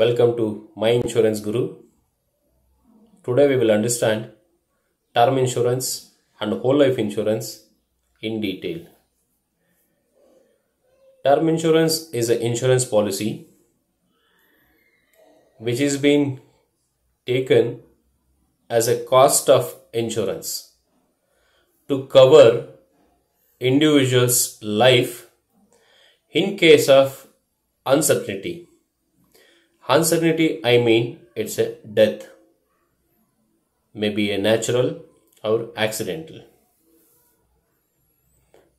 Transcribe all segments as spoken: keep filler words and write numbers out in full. Welcome to My Insurance Guru. Today we will understand term insurance and whole life insurance in detail. Term insurance is an insurance policy which is being taken as a cost of insurance to cover individual's life in case of uncertainty. Uncertainty, I mean it's a death, maybe a natural or accidental.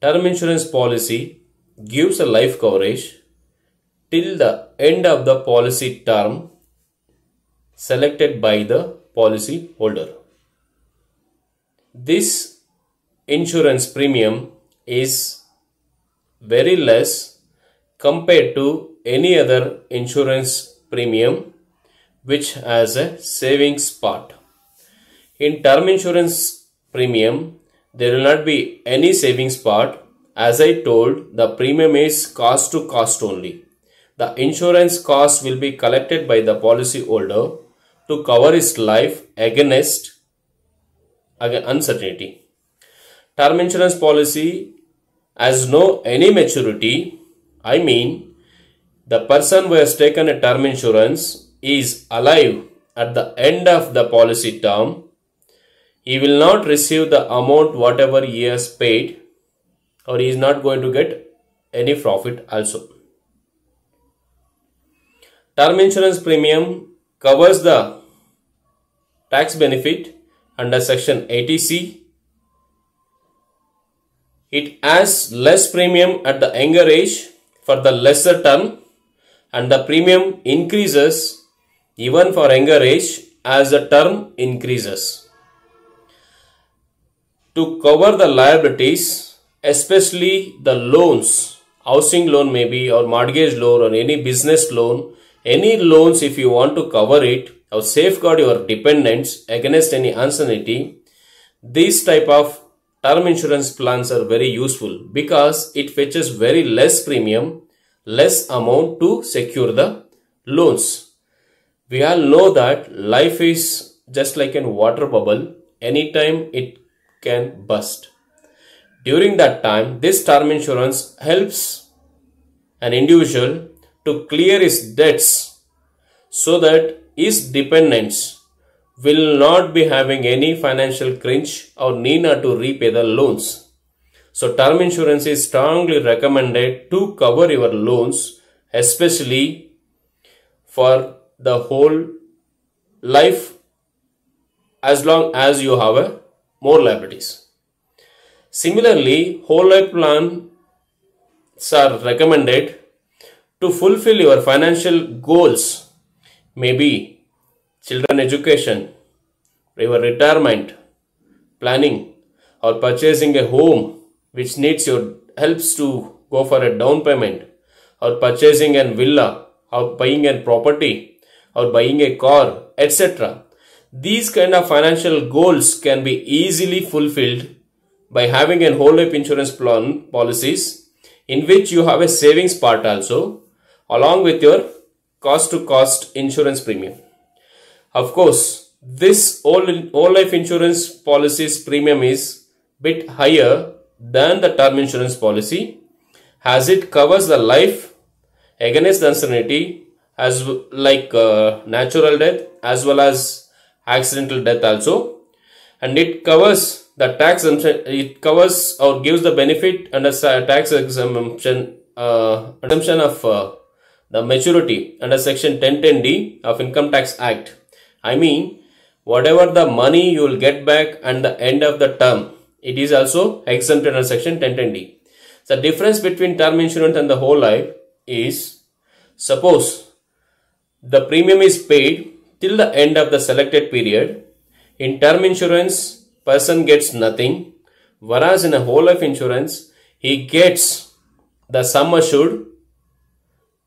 Term insurance policy gives a life coverage till the end of the policy term selected by the policy holder. This insurance premium is very less compared to any other insurance premium which has a savings part. In term insurance premium, there will not be any savings part. As I told, the premium is cost to cost only. The insurance cost will be collected by the policyholder to cover his life against uncertainty. Term insurance policy has no any maturity. I mean, the person who has taken a term insurance is alive at the end of the policy term. He will not receive the amount whatever he has paid, or he is not going to get any profit also. Term insurance premium covers the tax benefit under section eighty C. It has less premium at the younger age for the lesser term, and the premium increases even for younger age as the term increases. To cover the liabilities, especially the loans, housing loan maybe, or mortgage loan, or any business loan, any loans if you want to cover it or safeguard your dependents against any uncertainty, these type of term insurance plans are very useful because it fetches very less premium, less amount to secure the loans. We all know that life is just like a water bubble. Anytime it can burst. During that time, this term insurance helps an individual to clear his debts so that his dependents will not be having any financial crunch or need not to repay the loans. So term insurance is strongly recommended to cover your loans, especially for the whole life as long as you have a more liabilities. Similarly, whole life plans are recommended to fulfill your financial goals, maybe children education, your retirement planning, or purchasing a home which needs your helps to go for a down payment, or purchasing a villa, or buying a property, or buying a car, et cetera. These kind of financial goals can be easily fulfilled by having a whole life insurance plan policies in which you have a savings part also along with your cost to cost insurance premium. Of course, this whole, whole life insurance policies premium is bit higher than the term insurance policy, as it covers the life against uncertainty as like uh, natural death as well as accidental death also, and it covers the tax exemption. It covers or gives the benefit under tax exemption uh, exemption of uh, the maturity under section ten ten D of Income Tax Act. I mean, whatever the money you will get back at the end of the term, it is also exempted under section ten ten D. The difference between term insurance and the whole life is, suppose the premium is paid till the end of the selected period. In term insurance, person gets nothing, whereas in a whole life insurance, he gets the sum assured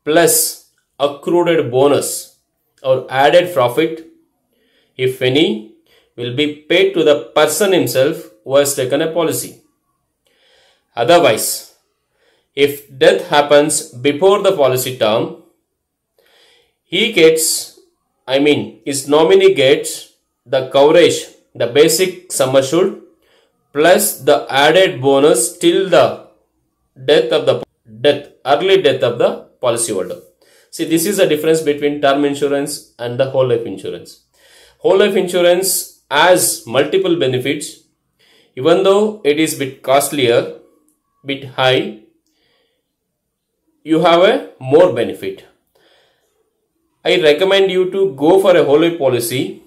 plus accrued bonus or added profit, if any, will be paid to the person himself who has taken a policy. Otherwise, if death happens before the policy term, He gets, I mean, his nominee gets the coverage, the basic sum assured, plus the added bonus till the death of the death, early death of the policyholder. See, this is the difference between term insurance and the whole life insurance. Whole life insurance has multiple benefits, even though it is bit costlier, bit high. You have a more benefit. I recommend you to go for a whole life policy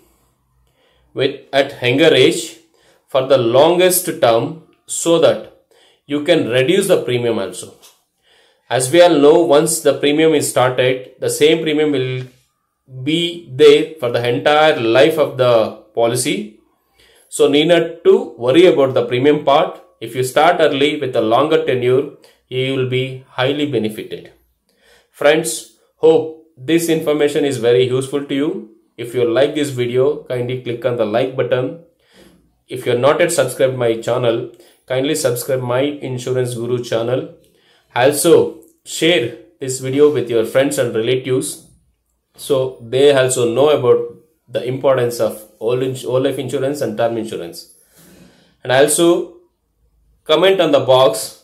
with at younger age for the longest term, so that you can reduce the premium also. As we all know, once the premium is started, the same premium will be there for the entire life of the policy. So need not to worry about the premium part. If you start early with a longer tenure, you will be highly benefited. Friends, hope this information is very useful to you. If you like this video, kindly click on the like button. If you are not yet subscribed my channel, kindly subscribe my Insurance Guru channel. Also, share this video with your friends and relatives, so they also know about the importance of whole life insurance and term insurance. And also, comment on the box